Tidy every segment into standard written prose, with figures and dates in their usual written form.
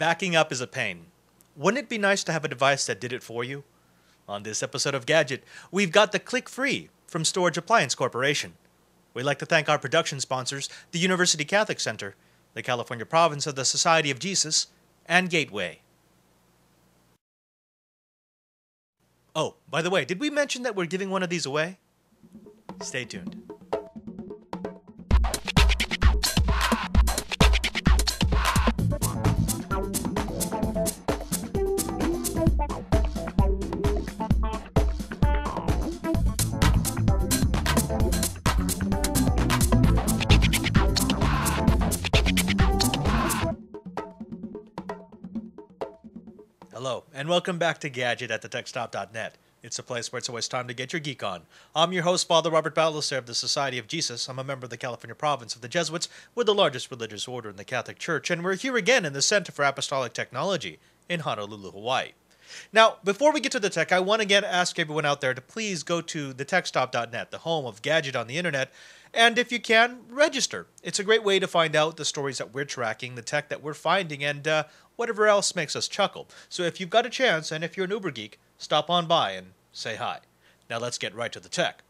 Backing up is a pain. Wouldn't it be nice to have a device that did it for you? On this episode of Gadget, we've got the Clickfree from Storage Appliance Corporation. We'd like to thank our production sponsors, the University Catholic Center, the California Province of the Society of Jesus, and Gateway. Oh, by the way, did we mention that we're giving one of these away? Stay tuned. Hello, and welcome back to Gadget at thetechstop.net. It's a place where it's always time to get your geek on. I'm your host, Fr. Robert Ballecer of the Society of Jesus. I'm a member of the California Province of the Jesuits. We're the largest religious order in the Catholic Church, and we're here again in the Center for Apostolic Technology in Honolulu, Hawaii. Now, before we get to the tech, I want to again ask everyone out there to please go to thetechstop.net, the home of Gadget on the internet, and if you can, register. It's a great way to find out the stories that we're tracking, the tech that we're finding, and whatever else makes us chuckle. So if you've got a chance, and if you're an Uber geek, stop on by and say hi. Now let's get right to the tech.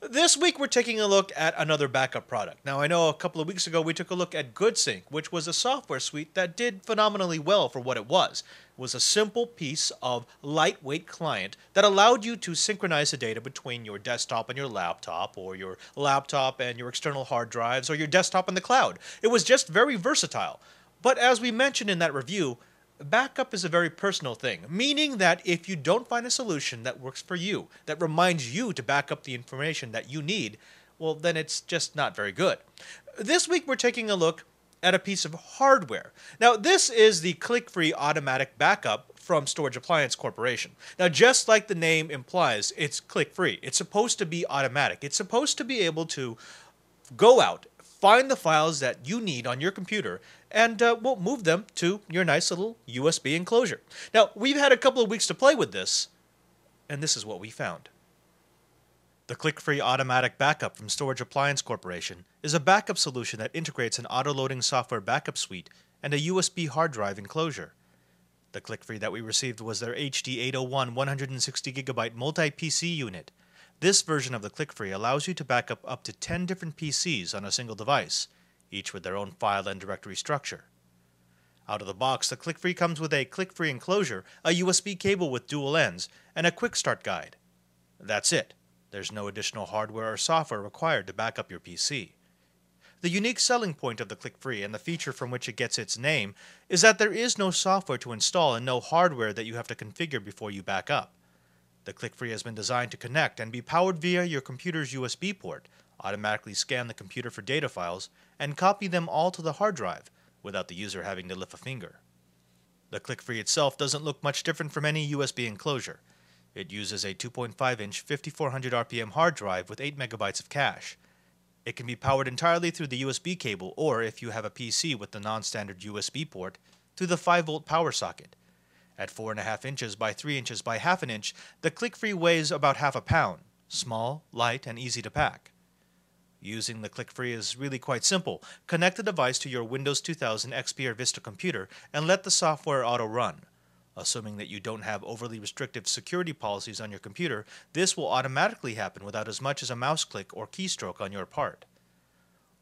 This week we're taking a look at another backup product. Now I know a couple of weeks ago we took a look at GoodSync, which was a software suite that did phenomenally well for what it was. It was a simple piece of lightweight client that allowed you to synchronize the data between your desktop and your laptop, or your laptop and your external hard drives, or your desktop and the cloud. It was just very versatile. But as we mentioned in that review, backup is a very personal thing, meaning that if you don't find a solution that works for you, that reminds you to back up the information that you need, well, then it's just not very good. This week we're taking a look at a piece of hardware. Now, this is the Clickfree Automatic Backup from Storage Appliance Corporation. Now, just like the name implies, it's click-free. It's supposed to be automatic. It's supposed to be able to go out, find the files that you need on your computer, and we'll move them to your nice little USB enclosure. Now, we've had a couple of weeks to play with this, and this is what we found. The Clickfree Automatic Backup from Storage Appliance Corporation is a backup solution that integrates an auto-loading software backup suite and a USB hard drive enclosure. The Clickfree that we received was their HD801 160GB multi-PC unit. This version of the Clickfree allows you to back up to 10 different PCs on a single device, each with their own file and directory structure. Out of the box, the Clickfree comes with a Clickfree enclosure, a USB cable with dual ends, and a quick start guide. That's it. There's no additional hardware or software required to back up your PC. The unique selling point of the Clickfree, and the feature from which it gets its name, is that there is no software to install and no hardware that you have to configure before you back up. The Clickfree has been designed to connect and be powered via your computer's USB port, automatically scan the computer for data files, and copy them all to the hard drive without the user having to lift a finger. The Clickfree itself doesn't look much different from any USB enclosure. It uses a 2.5-inch 5400 RPM hard drive with 8 megabytes of cache. It can be powered entirely through the USB cable, or if you have a PC with the non-standard USB port, through the 5-volt power socket. At 4.5 inches by 3 inches by half an inch, the Clickfree weighs about half a pound, small, light, and easy to pack. Using the Clickfree is really quite simple. Connect the device to your Windows 2000 XP or Vista computer and let the software auto-run. Assuming that you don't have overly restrictive security policies on your computer, this will automatically happen without as much as a mouse click or keystroke on your part.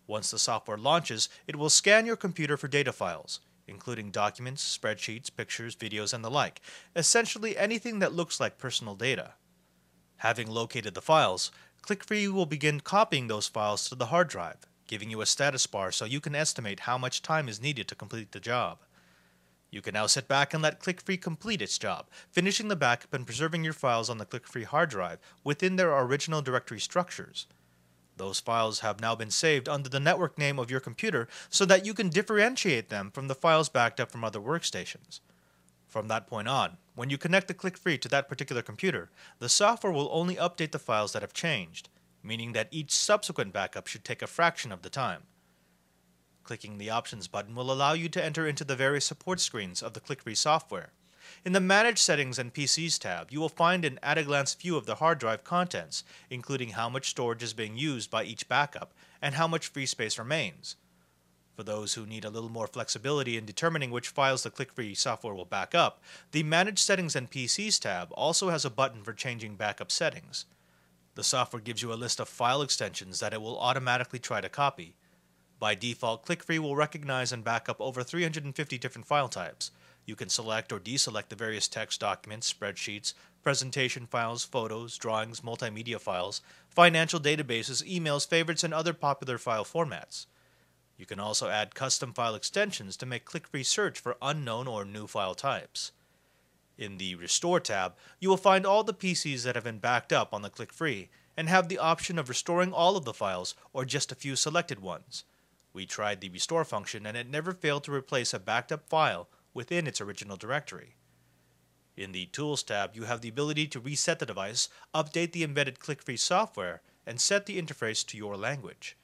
Once the software launches, it will scan your computer for data files, including documents, spreadsheets, pictures, videos, and the like, essentially anything that looks like personal data. Having located the files, Clickfree will begin copying those files to the hard drive, giving you a status bar so you can estimate how much time is needed to complete the job. You can now sit back and let Clickfree complete its job, finishing the backup and preserving your files on the Clickfree hard drive within their original directory structures. Those files have now been saved under the network name of your computer so that you can differentiate them from the files backed up from other workstations. From that point on, when you connect the Clickfree to that particular computer, the software will only update the files that have changed, meaning that each subsequent backup should take a fraction of the time. Clicking the Options button will allow you to enter into the various support screens of the Clickfree software. In the Manage Settings and PCs tab, you will find an at-a-glance view of the hard drive contents, including how much storage is being used by each backup and how much free space remains. For those who need a little more flexibility in determining which files the Clickfree software will back up, the Manage Settings and PCs tab also has a button for changing backup settings. The software gives you a list of file extensions that it will automatically try to copy. By default, Clickfree will recognize and back up over 350 different file types. You can select or deselect the various text documents, spreadsheets, presentation files, photos, drawings, multimedia files, financial databases, emails, favorites, and other popular file formats. You can also add custom file extensions to make Clickfree search for unknown or new file types. In the Restore tab, you will find all the PCs that have been backed up on the Clickfree and have the option of restoring all of the files or just a few selected ones. We tried the Restore function and it never failed to replace a backed up file within its original directory. In the Tools tab, you have the ability to reset the device, update the embedded Clickfree software, and set the interface to your language.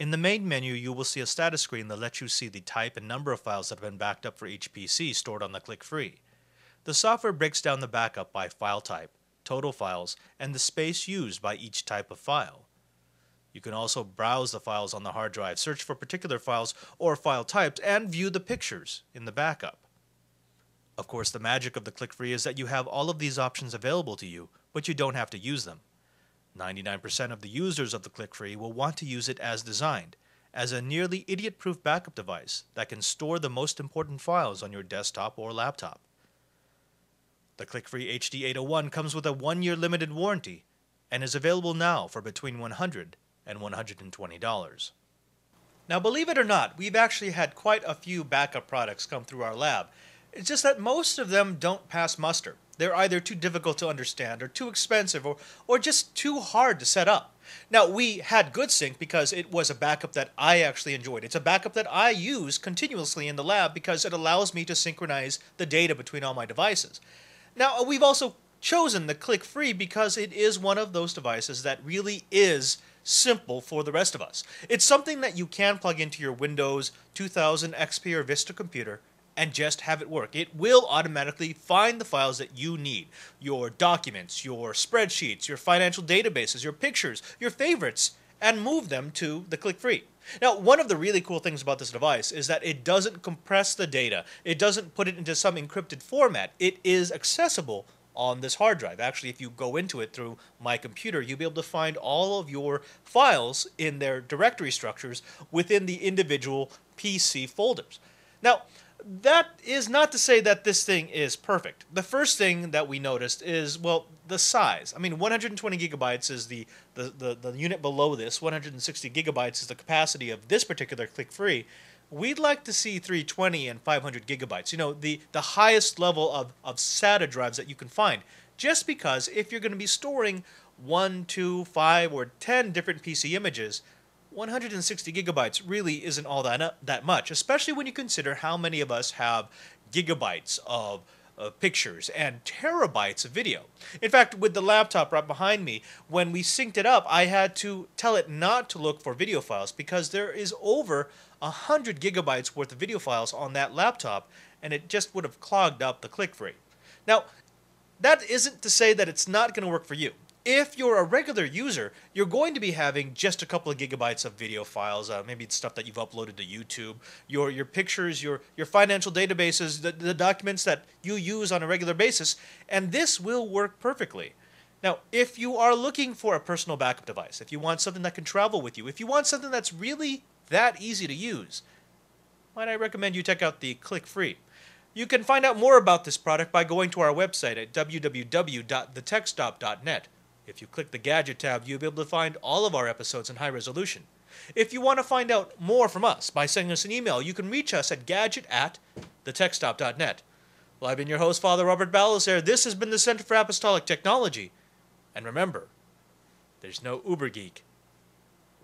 In the main menu, you will see a status screen that lets you see the type and number of files that have been backed up for each PC stored on the Clickfree. The software breaks down the backup by file type, total files, and the space used by each type of file. You can also browse the files on the hard drive, search for particular files or file types, and view the pictures in the backup. Of course, the magic of the Clickfree is that you have all of these options available to you, but you don't have to use them. 99% of the users of the Clickfree will want to use it as designed, as a nearly idiot-proof backup device that can store the most important files on your desktop or laptop. The Clickfree HD801 comes with a 1-year limited warranty and is available now for between $100 and $120. Now, believe it or not, we've actually had quite a few backup products come through our lab. It's just that most of them don't pass muster. They're either too difficult to understand or too expensive or just too hard to set up. Now, we had GoodSync because it was a backup that I actually enjoyed. It's a backup that I use continuously in the lab because it allows me to synchronize the data between all my devices. Now, we've also chosen the Clickfree because it is one of those devices that really is simple for the rest of us. It's something that you can plug into your Windows 2000 XP or Vista computer and just have it work. It will automatically find the files that you need. Your documents, your spreadsheets, your financial databases, your pictures, your favorites, and move them to the Clickfree. Now, one of the really cool things about this device is that it doesn't compress the data. It doesn't put it into some encrypted format. It is accessible on this hard drive. Actually, if you go into it through my computer, you'll be able to find all of your files in their directory structures within the individual PC folders. Now, that is not to say that this thing is perfect. The first thing that we noticed is, well, the size. I mean, 120 gigabytes is the unit below this. 160 gigabytes is the capacity of this particular Clickfree. We'd like to see 320 and 500 gigabytes, you know, the highest level of SATA drives that you can find. Just because if you're going to be storing 1, 2, 5, or 10 different PC images, 160 gigabytes really isn't all that much, especially when you consider how many of us have gigabytes of pictures and terabytes of video. In fact, with the laptop right behind me, when we synced it up, I had to tell it not to look for video files because there is over 100 gigabytes worth of video files on that laptop, and it just would have clogged up the Clickfree. Now, that isn't to say that it's not going to work for you. If you're a regular user, you're going to be having just a couple of gigabytes of video files, maybe it's stuff that you've uploaded to YouTube, your pictures, your financial databases, the documents that you use on a regular basis, and this will work perfectly. Now, if you are looking for a personal backup device, if you want something that can travel with you, if you want something that's really that easy to use, might I recommend you check out the Clickfree. You can find out more about this product by going to our website at www.thetechstop.net. If you click the Gadget tab, you'll be able to find all of our episodes in high resolution. If you want to find out more from us by sending us an email, you can reach us at gadget@thetechstop.net. Well, I've been your host, Fr. Robert Ballecer. This has been the Center for Apostolic Technology. And remember, there's no Uber Geek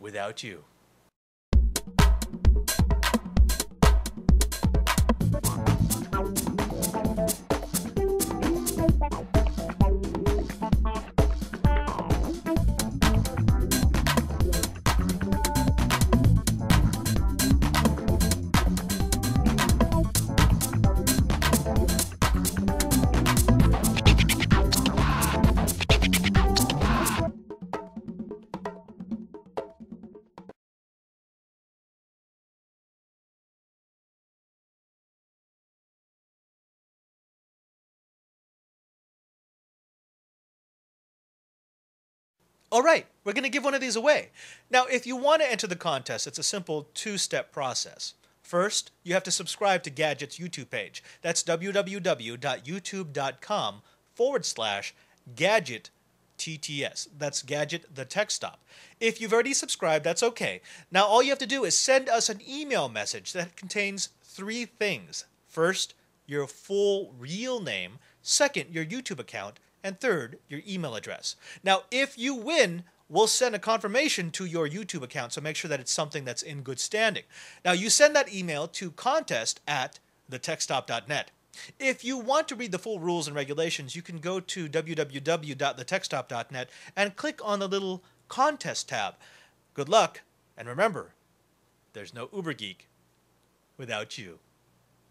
without you. All right, we're going to give one of these away. Now, if you want to enter the contest, it's a simple two-step process. First, you have to subscribe to Gadget's YouTube page. That's www.youtube.com/GadgetTTS. That's Gadget the Tech Stop. If you've already subscribed, that's okay. Now, all you have to do is send us an email message that contains three things. First, your full real name. Second, your YouTube account. And third, your email address. Now, if you win, we'll send a confirmation to your YouTube account, so make sure that it's something that's in good standing. Now, you send that email to contest@thetechstop.net. If you want to read the full rules and regulations, you can go to www.thetechstop.net and click on the little contest tab. Good luck, and remember, there's no Uber Geek without you.